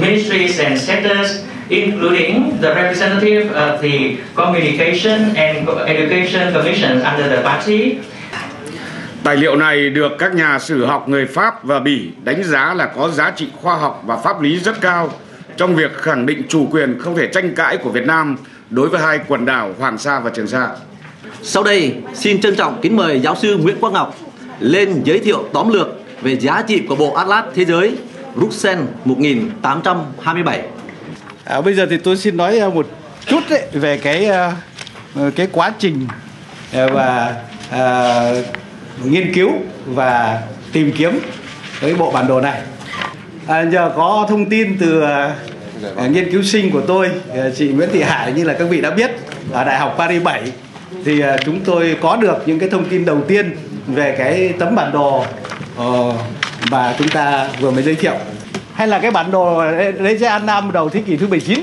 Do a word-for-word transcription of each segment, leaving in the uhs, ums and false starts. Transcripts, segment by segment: Ministries and sectors, including the representative of the Communication and Education Commission under the party. Tài liệu này được các nhà sử học người Pháp và Bỉ đánh giá là có giá trị khoa học và pháp lý rất cao trong việc khẳng định chủ quyền không thể tranh cãi của Việt Nam đối với hai quần đảo Hoàng Sa và Trường Sa. Sau đây, xin trân trọng kính mời giáo sư Nguyễn Quang Ngọc lên giới thiệu tóm lược về giá trị của bộ Atlas Thế giới Ruxelles một nghìn tám trăm hai mươi bảy. À, bây giờ thì tôi xin nói một chút ấy, về cái cái quá trình và à, nghiên cứu và tìm kiếm cái bộ bản đồ này. À, giờ có thông tin từ à, nghiên cứu sinh của tôi, chị Nguyễn Thị Hải, như là các vị đã biết, ở Đại học Paris bảy, thì à, chúng tôi có được những cái thông tin đầu tiên về cái tấm bản đồ uh, mà chúng ta vừa mới giới thiệu, hay là cái bản đồ Reze Anam đầu thế kỷ thứ mười chín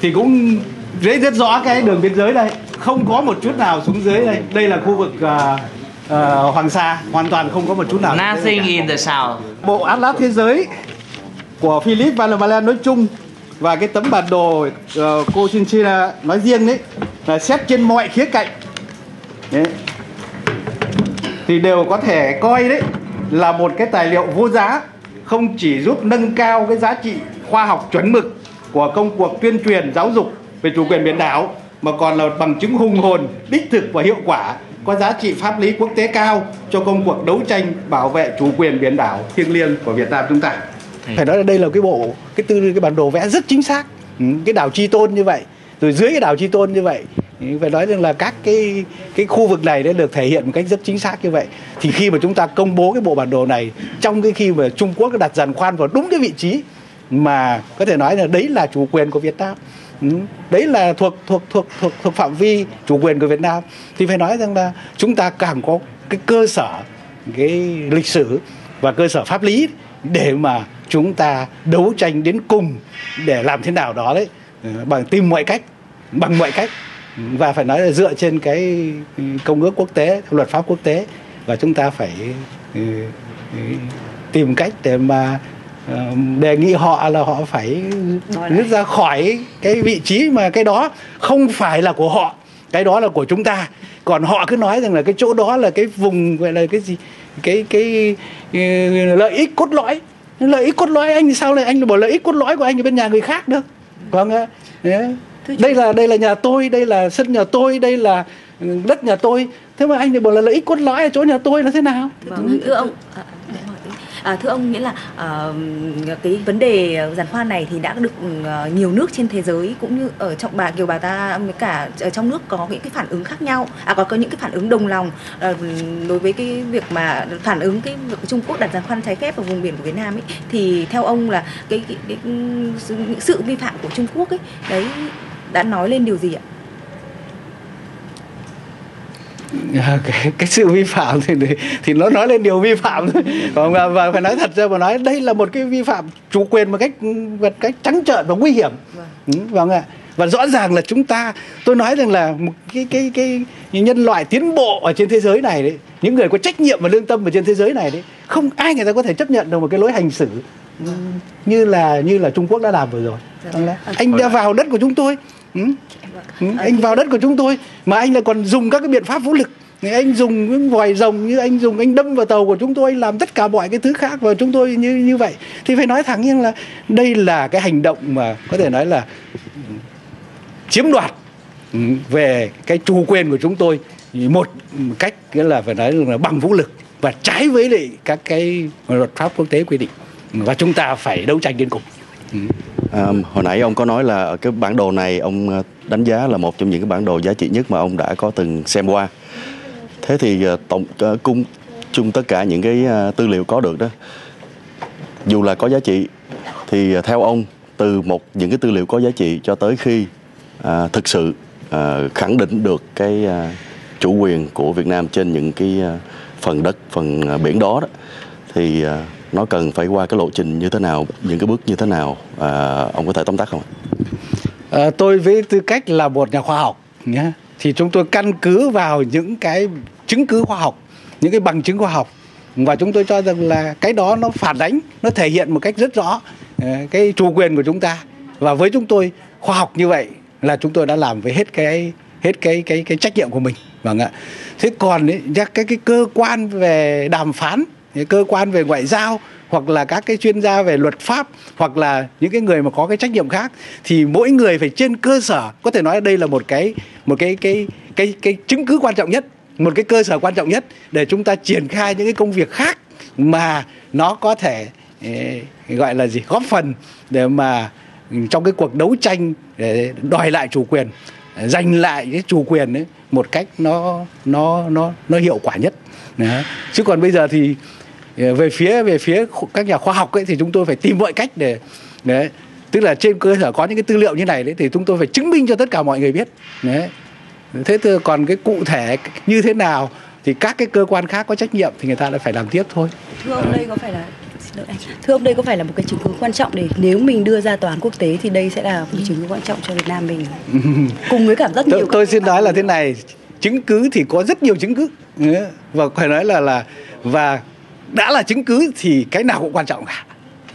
thì cũng dễ rất rõ cái đường biên giới đây, không có một chút nào xuống dưới đây. Đây là khu vực uh, uh, Hoàng Sa, hoàn toàn không có một chút nào. Nothing in the south. Bộ Atlas Thế giới của Philippe Vandermaelen nói chung và cái tấm bản đồ uh, cô Chinchilla nói riêng đấy là xét trên mọi khía cạnh đấy, thì đều có thể coi đấy là một cái tài liệu vô giá, không chỉ giúp nâng cao cái giá trị khoa học chuẩn mực của công cuộc tuyên truyền giáo dục về chủ quyền biển đảo, mà còn là bằng chứng hùng hồn, đích thực và hiệu quả, có giá trị pháp lý quốc tế cao cho công cuộc đấu tranh bảo vệ chủ quyền biển đảo thiêng liêng của Việt Nam chúng ta. Phải nói là đây là cái bộ, cái tư cái bản đồ vẽ rất chính xác, cái đảo Chi Tôn như vậy, rồi dưới cái đảo Chi Tôn như vậy. Phải nói rằng là các cái cái khu vực này đã được thể hiện một cách rất chính xác như vậy. Thì khi mà chúng ta công bố cái bộ bản đồ này, trong cái khi mà Trung Quốc đặt giàn khoan vào đúng cái vị trí mà có thể nói là đấy là chủ quyền của Việt Nam, đấy là thuộc thuộc thuộc thuộc thuộc phạm vi chủ quyền của Việt Nam, thì phải nói rằng là chúng ta càng có cái cơ sở, cái lịch sử và cơ sở pháp lý để mà chúng ta đấu tranh đến cùng để làm thế nào đó đấy, bằng tìm mọi cách, bằng mọi cách. Và phải nói là dựa trên cái công ước quốc tế, luật pháp quốc tế, và chúng ta phải tìm cách để mà đề nghị họ là họ phải rút ra khỏi cái vị trí mà cái đó không phải là của họ, cái đó là của chúng ta. Còn họ cứ nói rằng là cái chỗ đó là cái vùng gọi là cái gì, cái cái, cái lợi ích cốt lõi, lợi ích cốt lõi anh thì sao lại anh bảo lợi ích cốt lõi của anh thì bên nhà người khác được, vâng ạ. Đây là đây là nhà tôi, đây là sân nhà tôi, đây là đất nhà tôi. Thế mà anh thì bảo là lợi ích cốt lõi ở chỗ nhà tôi là thế nào? Vâng, thưa ông, à, thưa ông nghĩa là à, cái vấn đề giàn khoan này thì đã được nhiều nước trên thế giới cũng như ở trong bà kiều bà ta với cả ở trong nước có những cái phản ứng khác nhau, à, có có những cái phản ứng đồng lòng à, đối với cái việc mà phản ứng cái việc Trung Quốc đặt giàn khoan trái phép vào vùng biển của Việt Nam ấy, thì theo ông là cái, cái, cái, cái sự vi phạm của Trung Quốc ấy đấy đã nói lên điều gì ạ? À, cái, cái sự vi phạm thì thì nó nói lên điều vi phạm thôi. Còn và, và phải nói thật ra mà nói đây là một cái vi phạm chủ quyền một cách một cách trắng trợn và nguy hiểm. Vâng, vâng ạ. Và rõ ràng là chúng ta, tôi nói rằng là một cái cái cái nhân loại tiến bộ ở trên thế giới này đấy, những người có trách nhiệm và lương tâm ở trên thế giới này đấy, không ai người ta có thể chấp nhận được một cái lối hành xử như là như là Trung Quốc đã làm vừa rồi. Vâng, anh đã vào đất của chúng tôi. Ừ. Ừ. Anh vào đất của chúng tôi mà anh lại còn dùng các cái biện pháp vũ lực, anh dùng những vòi rồng, như anh dùng anh đâm vào tàu của chúng tôi, anh làm tất cả mọi cái thứ khác vào chúng tôi như như vậy, thì phải nói thẳng rằng là đây là cái hành động mà có thể nói là chiếm đoạt về cái chủ quyền của chúng tôi một cách nghĩa là phải nói là bằng vũ lực và trái với lại các cái luật pháp quốc tế quy định, và chúng ta phải đấu tranh đến cùng. Ừ. À, hồi nãy ông có nói là cái bản đồ này ông đánh giá là một trong những cái bản đồ giá trị nhất mà ông đã có từng xem qua. Thế thì tổng cung chung tất cả những cái tư liệu có được đó, dù là có giá trị, thì theo ông từ một những cái tư liệu có giá trị cho tới khi à, thực sự à, khẳng định được cái à, chủ quyền của Việt Nam trên những cái phần đất, phần biển đó, đó thì nó cần phải qua cái lộ trình như thế nào, những cái bước như thế nào, à, ông có thể tóm tắt không? À, tôi với tư cách là một nhà khoa học nhé, thì chúng tôi căn cứ vào những cái chứng cứ khoa học, những cái bằng chứng khoa học, và chúng tôi cho rằng là cái đó nó phản ánh, nó thể hiện một cách rất rõ cái chủ quyền của chúng ta. Và với chúng tôi, khoa học như vậy là chúng tôi đã làm với hết cái hết cái cái cái trách nhiệm của mình, vâng ạ. Thế còn ấy, các cái, cái cơ quan về đàm phán, cơ quan về ngoại giao, hoặc là các cái chuyên gia về luật pháp, hoặc là những cái người mà có cái trách nhiệm khác, thì mỗi người phải trên cơ sở, có thể nói đây là một cái một cái cái cái cái, cái chứng cứ quan trọng nhất, một cái cơ sở quan trọng nhất để chúng ta triển khai những cái công việc khác mà nó có thể ấy, gọi là gì, góp phần để mà trong cái cuộc đấu tranh để đòi lại chủ quyền, giành lại cái chủ quyền ấy một cách nó nó nó nó hiệu quả nhất. Đấy. Chứ còn bây giờ thì về phía về phía các nhà khoa học ấy thì chúng tôi phải tìm mọi cách để, đấy, tức là trên cơ sở có những cái tư liệu như này đấy thì chúng tôi phải chứng minh cho tất cả mọi người biết. Đấy. Thế thì còn cái cụ thể như thế nào thì các cái cơ quan khác có trách nhiệm thì người ta lại phải làm tiếp thôi. Thưa ông, đây có phải là Thưa ông, đây có phải là một cái chứng cứ quan trọng để nếu mình đưa ra tòa án quốc tế thì đây sẽ là một chứng cứ quan trọng cho Việt Nam mình, cùng với cảm rất nhiều. Tôi, tôi xin nói là thế này, chứng cứ thì có rất nhiều chứng cứ, và phải nói là là và đã là chứng cứ thì cái nào cũng quan trọng cả.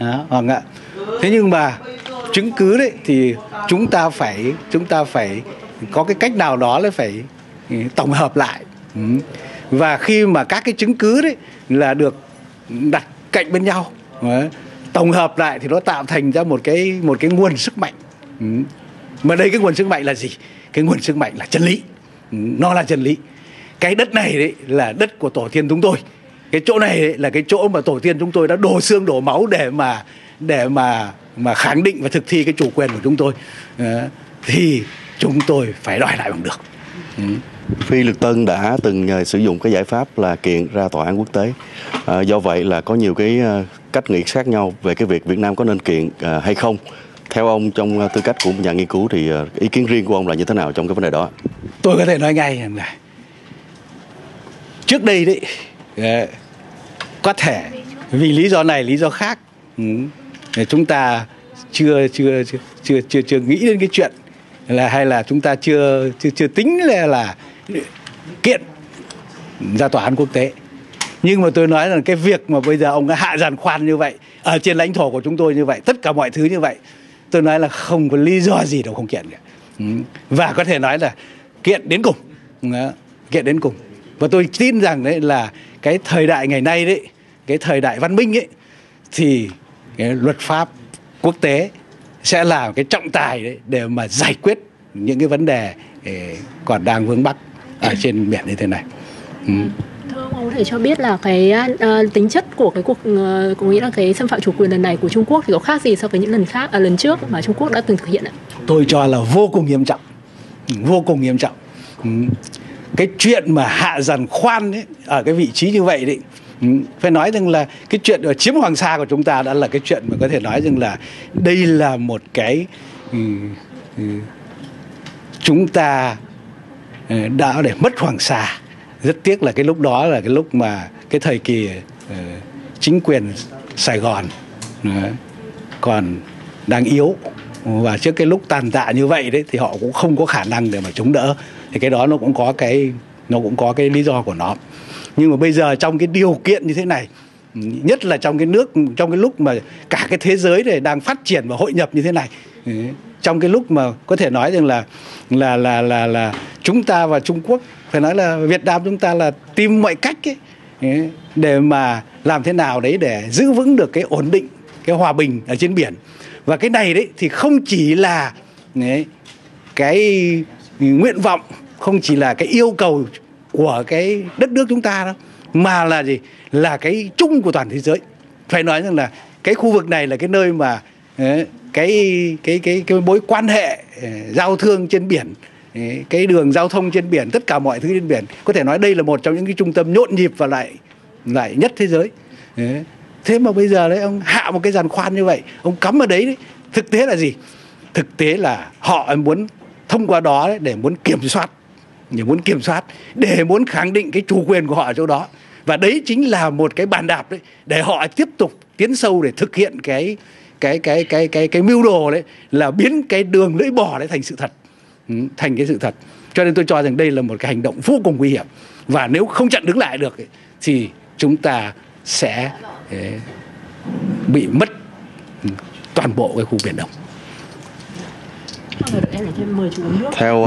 Đó, vâng ạ. Thế nhưng mà chứng cứ đấy thì chúng ta phải chúng ta phải có cái cách nào đó là phải tổng hợp lại. Và khi mà các cái chứng cứ đấy là được đặt cạnh bên nhau, đấy, tổng hợp lại thì nó tạo thành ra một cái một cái nguồn sức mạnh. Ừ. Mà đây cái nguồn sức mạnh là gì? Cái nguồn sức mạnh là chân lý. Ừ. Nó là chân lý. Cái đất này đấy là đất của tổ tiên chúng tôi. Cái chỗ này đấy là cái chỗ mà tổ tiên chúng tôi đã đổ xương đổ máu để mà để mà mà khẳng định và thực thi cái chủ quyền của chúng tôi. Đấy. Thì chúng tôi phải đòi lại bằng được. Ừ. Phi Lực Tân đã từng sử dụng cái giải pháp là kiện ra tòa án quốc tế. À, do vậy là có nhiều cái cách nghĩ khác nhau về cái việc Việt Nam có nên kiện à, hay không. Theo ông, trong tư cách của một nhà nghiên cứu thì ý kiến riêng của ông là như thế nào trong cái vấn đề đó? Tôi có thể nói ngay là trước đây đấy, có thể vì lý do này lý do khác chúng ta chưa chưa chưa chưa chưa, chưa nghĩ đến cái chuyện là hay là chúng ta chưa chưa chưa tính là, là kiện ra tòa án quốc tế. Nhưng mà tôi nói là cái việc mà bây giờ ông đã hạ giàn khoan như vậy ở trên lãnh thổ của chúng tôi, như vậy tất cả mọi thứ như vậy, tôi nói là không có lý do gì đâu không kiện cả. Và có thể nói là kiện đến cùng, kiện đến cùng. Và tôi tin rằng đấy là cái thời đại ngày nay đấy, cái thời đại văn minh ấy, thì cái luật pháp quốc tế sẽ là cái trọng tài đấy để mà giải quyết những cái vấn đề còn đang vướng mắc ở trên biển như thế này. Ừ. Thưa ông, ông có thể cho biết là cái uh, tính chất của cái cuộc uh, có nghĩa là cái xâm phạm chủ quyền lần này của Trung Quốc thì có khác gì so với những lần khác à, lần trước mà Trung Quốc đã từng thực hiện ạ? Tôi cho là vô cùng nghiêm trọng, vô cùng nghiêm trọng. Ừ. Cái chuyện mà hạ giàn khoan ấy, ở cái vị trí như vậy đấy, phải nói rằng là cái chuyện ở chiếm Hoàng Sa của chúng ta đã là cái chuyện mà có thể nói rằng là đây là một cái chúng ta đã để mất Hoàng Sa. Rất tiếc là cái lúc đó là cái lúc mà cái thời kỳ chính quyền Sài Gòn còn đang yếu, và trước cái lúc tàn tạ như vậy đấy thì họ cũng không có khả năng để mà chống đỡ, thì cái đó nó cũng có cái nó cũng có cái lý do của nó. Nhưng mà bây giờ trong cái điều kiện như thế này, nhất là trong cái nước, trong cái lúc mà cả cái thế giới này đang phát triển và hội nhập như thế này, trong cái lúc mà có thể nói rằng là là là là là chúng ta và Trung Quốc, phải nói là Việt Nam chúng ta là tìm mọi cách ấy, để mà làm thế nào đấy để giữ vững được cái ổn định, cái hòa bình ở trên biển. Và cái này đấy thì không chỉ là ấy, cái nguyện vọng, không chỉ là cái yêu cầu của cái đất nước chúng ta đâu, mà là gì, là cái chung của toàn thế giới. Phải nói rằng là cái khu vực này là cái nơi mà ấy, cái cái cái cái mối quan hệ giao thương trên biển, ấy, cái đường giao thông trên biển, tất cả mọi thứ trên biển, có thể nói đây là một trong những cái trung tâm nhộn nhịp và lại lại nhất thế giới. Ấy. Thế mà bây giờ đấy ông hạ một cái giàn khoan như vậy, ông cắm ở đấy, đấy, thực tế là gì? Thực tế là họ muốn thông qua đó đấy, để muốn kiểm soát muốn kiểm soát, để muốn khẳng định cái chủ quyền của họ ở chỗ đó. Và đấy chính là một cái bàn đạp đấy để họ tiếp tục tiến sâu để thực hiện cái cái cái cái cái cái mưu đồ đấy, là biến cái đường lưỡi bò đấy thành sự thật, thành cái sự thật. Cho nên tôi cho rằng đây là một cái hành động vô cùng nguy hiểm, và nếu không chặn đứng lại được thì chúng ta sẽ bị mất toàn bộ cái khu Biển Đông. Theo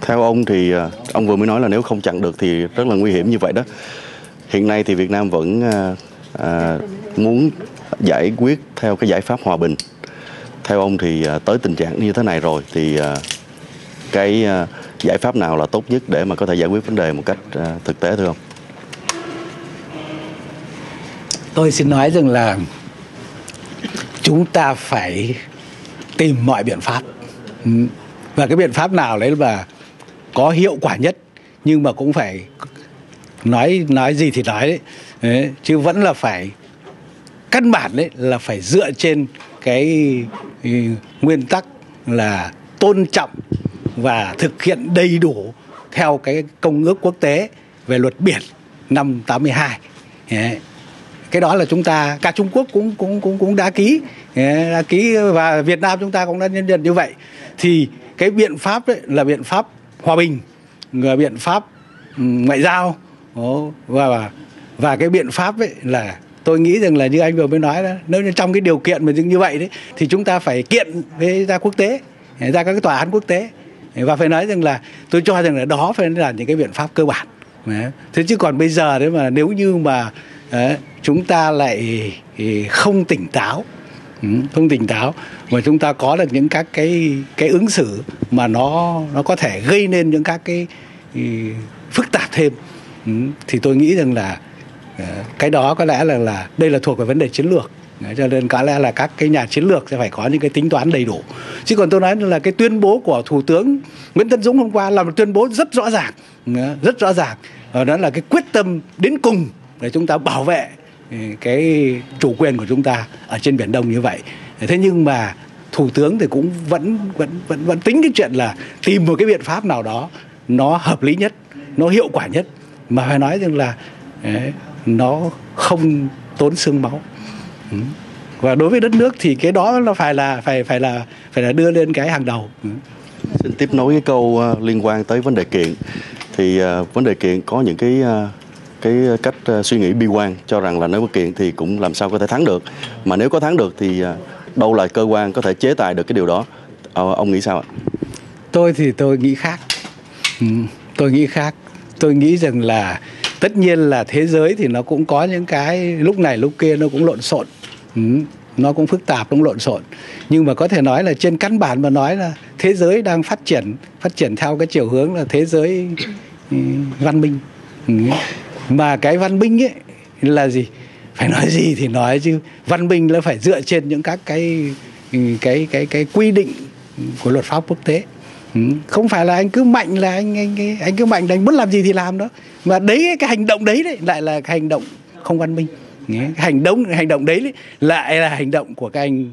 theo ông thì ông vừa mới nói là nếu không chặn được thì rất là nguy hiểm như vậy đó. Hiện nay thì Việt Nam vẫn à, muốn giải quyết theo cái giải pháp hòa bình. Theo ông thì tới tình trạng như thế này rồi thì cái giải pháp nào là tốt nhất để mà có thể giải quyết vấn đề một cách thực tế thưa ông? Tôi xin nói rằng là chúng ta phải tìm mọi biện pháp, và cái biện pháp nào đấy là có hiệu quả nhất, nhưng mà cũng phải nói nói gì thì nói đấy. Đấy, chứ vẫn là phải căn bản đấy là phải dựa trên cái nguyên tắc là tôn trọng và thực hiện đầy đủ theo cái công ước quốc tế về luật biển năm tám mươi hai. Đấy, cái đó là chúng ta, cả Trung Quốc cũng cũng cũng cũng đã ký, đã ký và Việt Nam chúng ta cũng đã nhân dân như vậy. Thì cái biện pháp đấy là biện pháp hòa bình, là biện pháp ngoại giao, và và cái biện pháp ấy là tôi nghĩ rằng là như anh vừa mới nói đó, nếu như trong cái điều kiện mà như vậy đấy thì chúng ta phải kiện với ra quốc tế, ra các cái tòa án quốc tế, và phải nói rằng là tôi cho rằng là đó phải là những cái biện pháp cơ bản. Thế chứ còn bây giờ đấy mà nếu như mà đấy, chúng ta lại không tỉnh táo, không tỉnh táo mà chúng ta có được những các cái cái ứng xử mà nó nó có thể gây nên những các cái phức tạp thêm, thì tôi nghĩ rằng là cái đó có lẽ là là đây là thuộc về vấn đề chiến lược, cho nên có lẽ là các cái nhà chiến lược sẽ phải có những cái tính toán đầy đủ. Chứ còn tôi nói là cái tuyên bố của Thủ tướng Nguyễn Tân Dũng hôm qua là một tuyên bố rất rõ ràng, rất rõ ràng, đó là cái quyết tâm đến cùng để chúng ta bảo vệ cái chủ quyền của chúng ta ở trên Biển Đông như vậy. Thế nhưng mà Thủ tướng thì cũng vẫn vẫn vẫn vẫn tính cái chuyện là tìm một cái biện pháp nào đó nó hợp lý nhất, nó hiệu quả nhất, mà phải nói rằng là đấy, nó không tốn xương máu. Ừ. Và đối với đất nước thì cái đó nó phải là phải phải là phải là đưa lên cái hàng đầu. Ừ. Xin tiếp nối cái câu uh, liên quan tới vấn đề kiện, thì uh, vấn đề kiện có những cái uh, cái cách uh, suy nghĩ bi quan, cho rằng là nếu có kiện thì cũng làm sao có thể thắng được, mà nếu có thắng được thì uh, đâu là cơ quan có thể chế tài được cái điều đó. Uh, ông nghĩ sao ạ? Tôi thì tôi nghĩ khác. Ừ. Tôi nghĩ khác. Tôi nghĩ rằng là tất nhiên là thế giới thì nó cũng có những cái lúc này lúc kia nó cũng lộn xộn, ừ, nó cũng phức tạp, nó cũng lộn xộn. Nhưng mà có thể nói là trên căn bản mà nói là thế giới đang phát triển, phát triển theo cái chiều hướng là thế giới văn minh. Ừ. Mà cái văn minh ấy là gì? Phải nói gì thì nói chứ. Văn minh là phải dựa trên những các cái cái cái cái, cái quy định của luật pháp quốc tế. Không phải là anh cứ mạnh là anh anh anh cứ mạnh là anh muốn làm gì thì làm đó, mà đấy cái hành động đấy, đấy lại là cái hành động không văn minh, cái hành động hành động đấy, đấy lại là hành động của các anh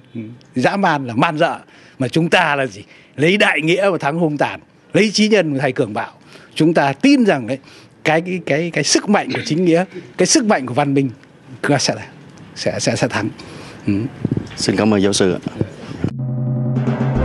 dã man, là man dợ. Mà chúng ta là gì, lấy đại nghĩa mà thắng hung tàn, lấy trí nhân mà thay cường bạo. Chúng ta tin rằng đấy cái cái cái cái sức mạnh của chính nghĩa, cái sức mạnh của văn minh sẽ sẽ sẽ, sẽ thắng. Ừ. Xin cảm ơn giáo sư ạ.